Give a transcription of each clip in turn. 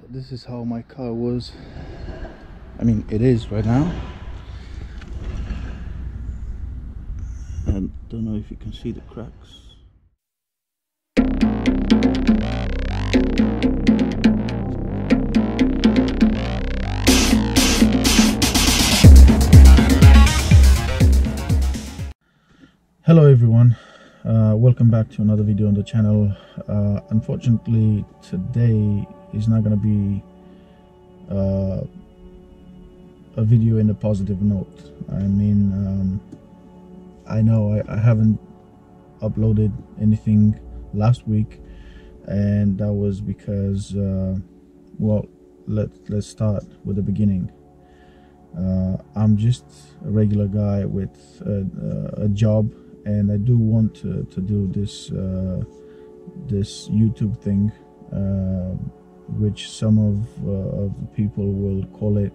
So this is how my car was. I mean, it is right now. I don't know if you can see the cracks. Hello everyone, welcome back to another video on the channel. Unfortunately today is not going to be a video in a positive note. I mean, I know I haven't uploaded anything last week, and that was because well, let's start with the beginning. I'm just a regular guy with a job, and I do want to do this this YouTube thing, which some of the people will call it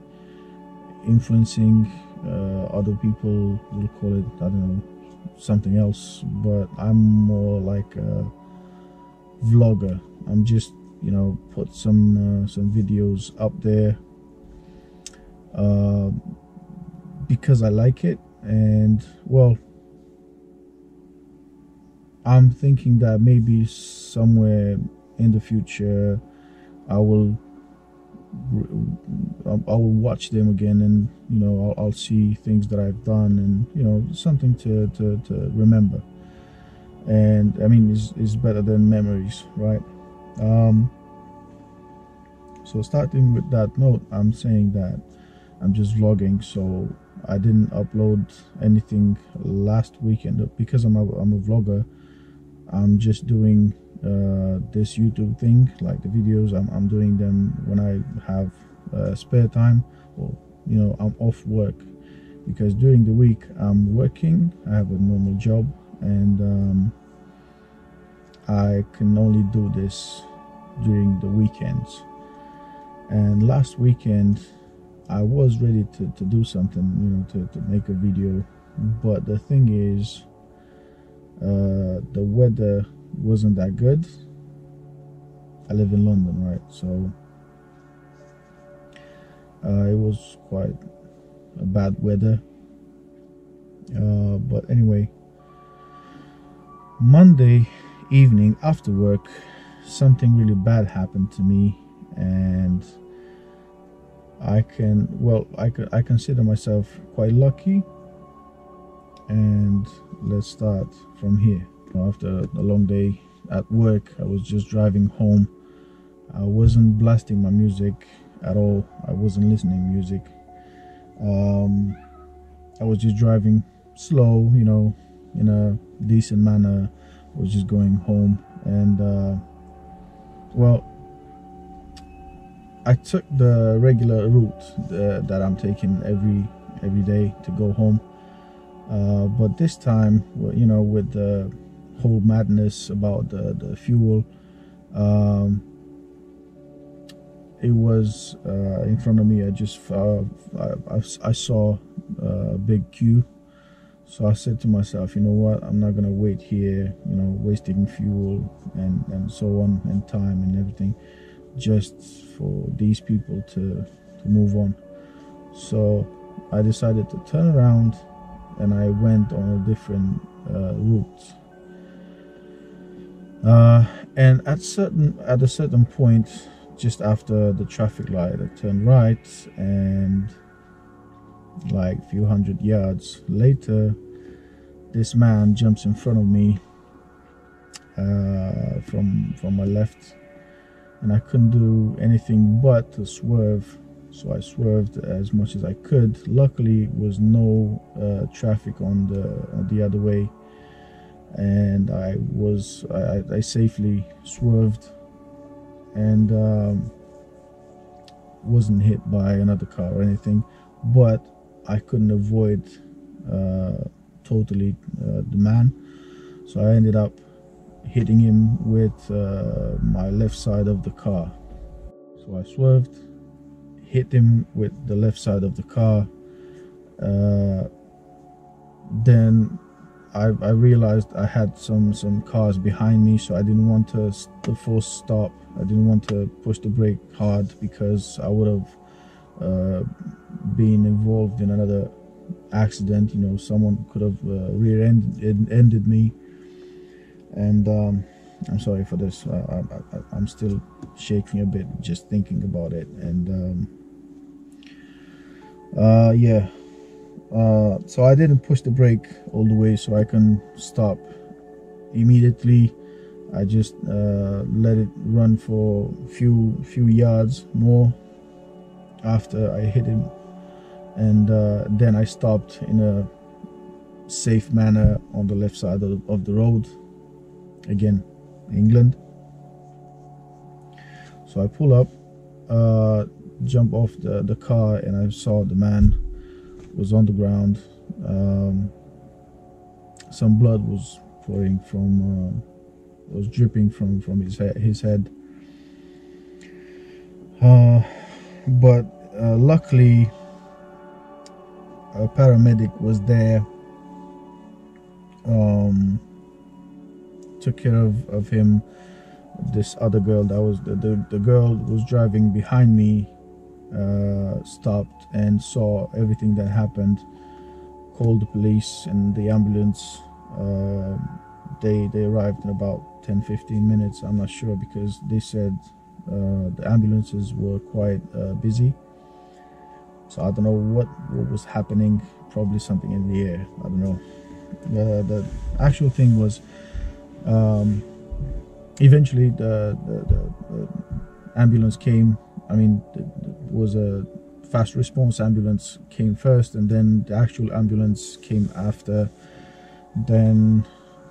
influencing, other people will call it, I don't know, something else, but I'm more like a vlogger. I'm just, you know, put some videos up there because I like it, and well, I'm thinking that maybe somewhere in the future I will watch them again, and you know, I'll see things that I've done, and you know, something to remember. And I mean, it's better than memories, right? So starting with that note, I'm saying that I'm just vlogging, so I didn't upload anything last weekend because I'm a vlogger. I'm just doing this YouTube thing, like the videos. I'm doing them when I have spare time, or you know, I'm off work, because during the week I'm working. I have a normal job, and I can only do this during the weekends. And last weekend I was ready to do something, you know, to make a video, but the thing is, the weather wasn't that good. I live in London, right? So it was quite a bad weather. But anyway, Monday evening after work, something really bad happened to me, and I consider myself quite lucky, and let's start from here. After a long day at work, I was just driving home. I wasn't blasting my music at all. I wasn't listening to music. I was just driving slow, you know, in a decent manner. I was just going home, and well, I took the regular route that I'm taking every day to go home, but this time, you know, with the whole madness about the fuel, it was in front of me. I just I saw a big queue, so I said to myself, you know what, I'm not gonna wait here, you know, wasting fuel and so on, and time and everything, just for these people to move on. So I decided to turn around, and I went on a different route. And at a certain point, just after the traffic light, I turned right, and like a few hundred yards later, this man jumps in front of me from my left, and I couldn't do anything but to swerve. So I swerved as much as I could. Luckily, there was no traffic on the other way, and I safely swerved, and wasn't hit by another car or anything. But I couldn't avoid totally the man, so I ended up hitting him with my left side of the car. So I swerved, hit him with the left side of the car. Then I realized I had some cars behind me, so I didn't want to force stop I didn't want to push the brake hard because I would have been involved in another accident. You know, someone could have rear-ended me. And I'm sorry for this. I'm still shaking a bit just thinking about it. And yeah. So I didn't push the brake all the way so I can stop immediately. I just let it run for few yards more after I hit him, and then I stopped in a safe manner on the left side of the road. Again, England. So I pull up, jump off the car, and I saw the man was on the ground. Some blood was pouring from was dripping from his head. But luckily a paramedic was there, took care of him. This other girl that was the girl was driving behind me, stopped and saw everything that happened, called the police and the ambulance. They arrived in about 10-15 minutes. I'm not sure, because they said the ambulances were quite busy. So I don't know what was happening. Probably something in the air, I don't know. The actual thing was, eventually the ambulance came. I mean, it was a fast response ambulance came first, and then the actual ambulance came after. Then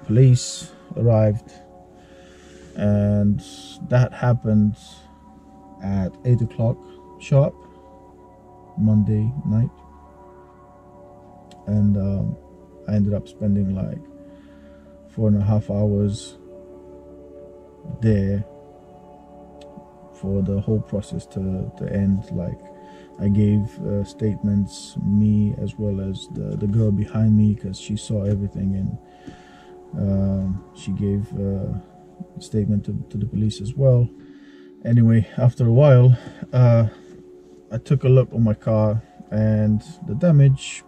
police arrived, and that happened at 8 o'clock sharp Monday night. And I ended up spending like 4.5 hours there for the whole process to end. Like, I gave statements, me as well as the girl behind me, because she saw everything. And she gave a statement to the police as well. Anyway, after a while, I took a look on my car, and the damage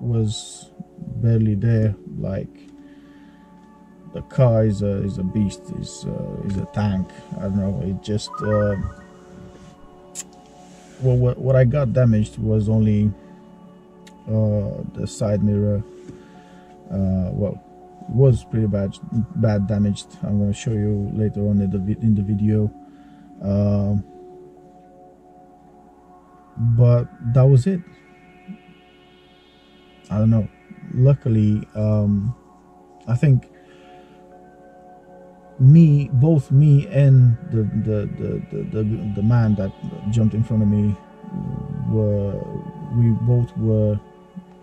was barely there. Like, the car is a beast, is a tank. I don't know. It just well, what I got damaged was only the side mirror. Well, was pretty bad damaged. I'm going to show you later on in the video. But that was it. I don't know. Luckily, I think both me and the man that jumped in front of me we both were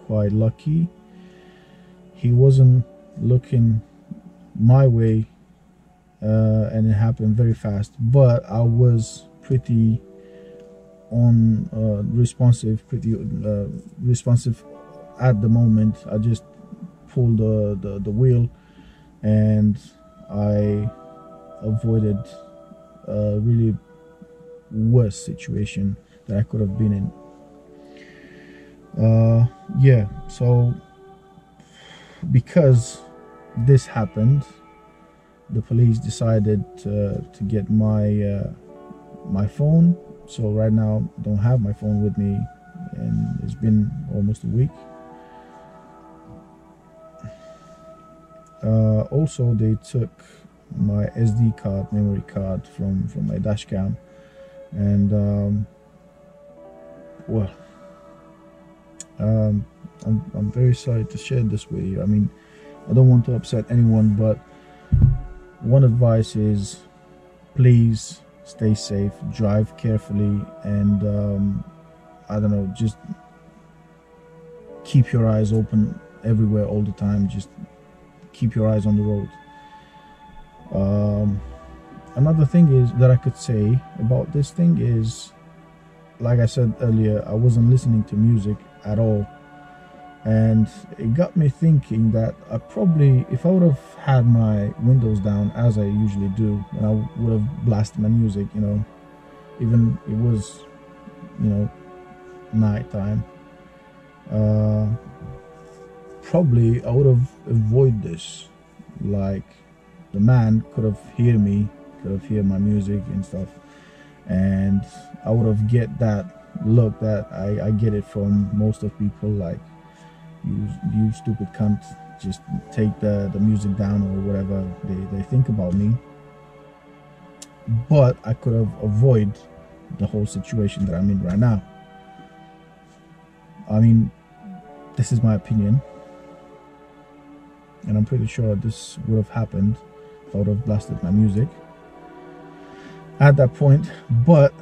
quite lucky. He wasn't looking my way, and it happened very fast. But I was pretty responsive at the moment. I just pulled the wheel, and I avoided a really worse situation that I could have been in. Yeah, so because this happened, the police decided to get my phone. So right now I don't have my phone with me, and it's been almost a week. Also, they took my SD card, memory card, from my dash cam. And well, I'm very sorry to share this with you. I mean, I don't want to upset anyone, but one advice is, please stay safe, drive carefully, and I don't know, just keep your eyes open everywhere all the time. Just keep your eyes on the road. Another thing is that I could say about this thing is, like I said earlier, I wasn't listening to music at all. And it got me thinking that I probably, if I would have had my windows down as I usually do, and I would have blasted my music, you know, even it was, you know, nighttime, probably I would have avoided this. Like, the man could have heard me, could have heard my music and stuff, and I would have get that look that I get it from most of people, like, you stupid cunt, just take the music down, or whatever they think about me. But I could have avoided the whole situation that I'm in right now. I mean, this is my opinion, and I'm pretty sure this would have happened if I would have blasted my music at that point. But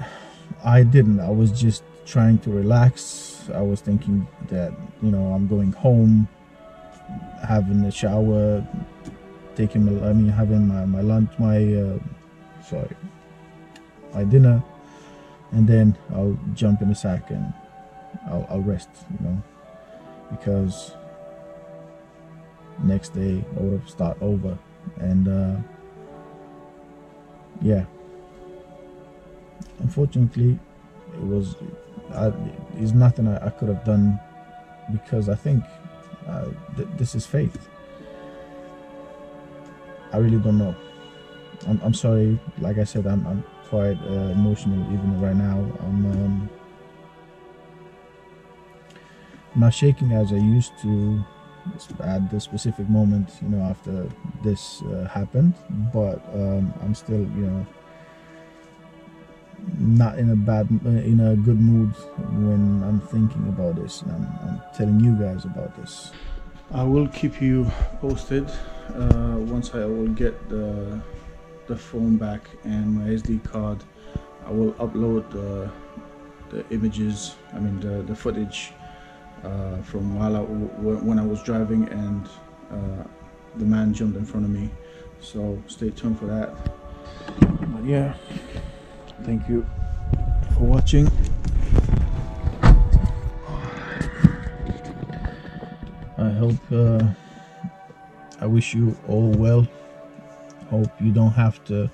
I didn't. I was just trying to relax. I was thinking that, you know, I'm going home, having a shower, taking my, having my lunch, my dinner, and then I'll jump in the sack and I'll rest, you know, because next day I would have start over. And yeah, unfortunately it was, there's nothing I could have done, because I think this is faith. I really don't know. I'm sorry, like I said, I'm quite emotional even right now. I'm not shaking as I used to at this specific moment, you know, after this happened, but I'm still, you know, not in a good mood when I'm thinking about this, and I'm telling you guys about this. I will keep you posted once I will get the phone back and my SD card. I will upload the images, I mean the footage from when I was driving, and the man jumped in front of me, so stay tuned for that. But yeah, thank you for watching. I hope, I wish you all well. Hope you don't have to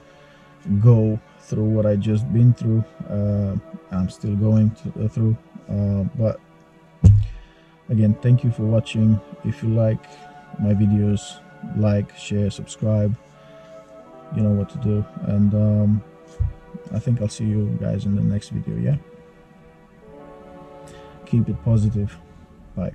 go through what I just been through. I'm still going through, but again, thank you for watching. If you like my videos, like, share, subscribe, you know what to do. And I think I'll see you guys in the next video. Yeah, keep it positive. Bye.